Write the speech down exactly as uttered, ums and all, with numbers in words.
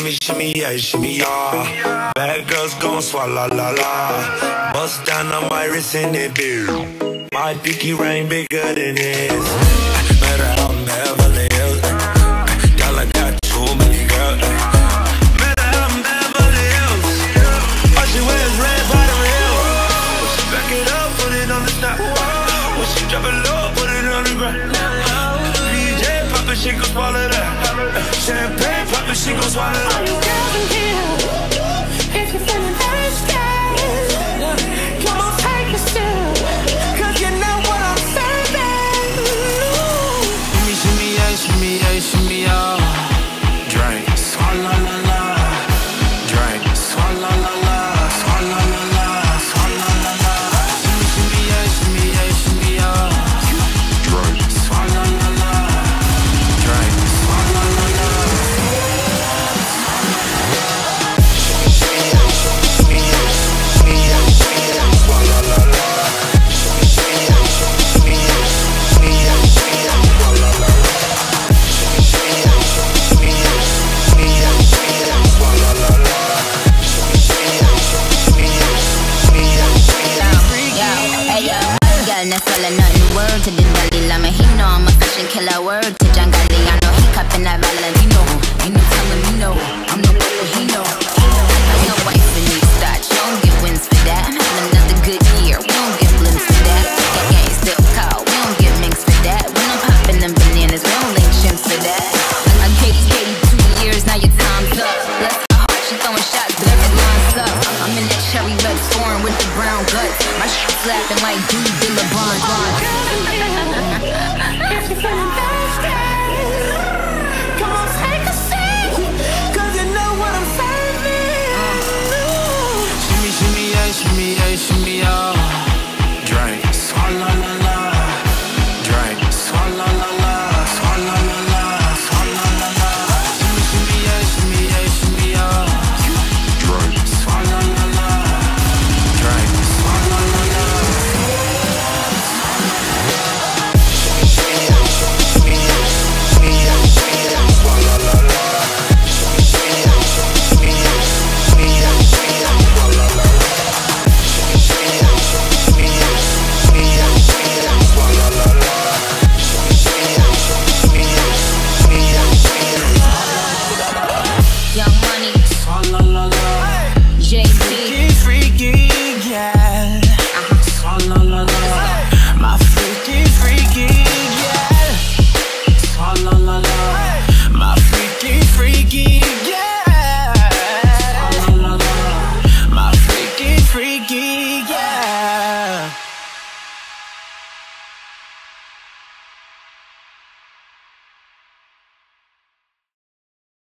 shimmy, shimmy, yeah, shimmy, yeah. Bad girls gon' swalla la la. Bust down on my wrist in it, beer. My pinky ring bigger than his. Met her out in Beverly Hills. Y'all got too many girls. Met her out in Beverly Hills. All she wears red bottom heels. When she back it up, put it on the top. When she drop it low, put it on the ground. D J pop it, she gon' swallow that. Champagne poppin', she gon' swallow it. All you girls in here, if you're feelin' thirsty, come on, take a sip, 'cause you know what I'm serving. Shimmy, shimmy, yeah, shimmy, yeah, shimmy, yeah. Drink, swalla la la. Drink, swalla la la. Swalla la la, swalla la la. Shimmy, shimmy, yeah, shimmy, yeah, shimmy, yeah. Drink, swalla la la. Drink, swalla la la. To the Dalai Lama, he know I'm a fashion killer. Word to John Galliano, he cupping that Valentino. Ain't no telling me no, I'm no people he know. I'm no wife in these thoughts, you don't get wins for that. I'm having another good year, we don't get blimps for that. That gang still cold, we don't get minks for that. When I'm popping them bananas, we don't link chimps for that. I gave Katie two years, now your time's up. Bless her heart, she throwing shots, but every line's up. I'm in that cherry red storm with the brown guts. My shit's laughing like dude, Lebron. If you're feeling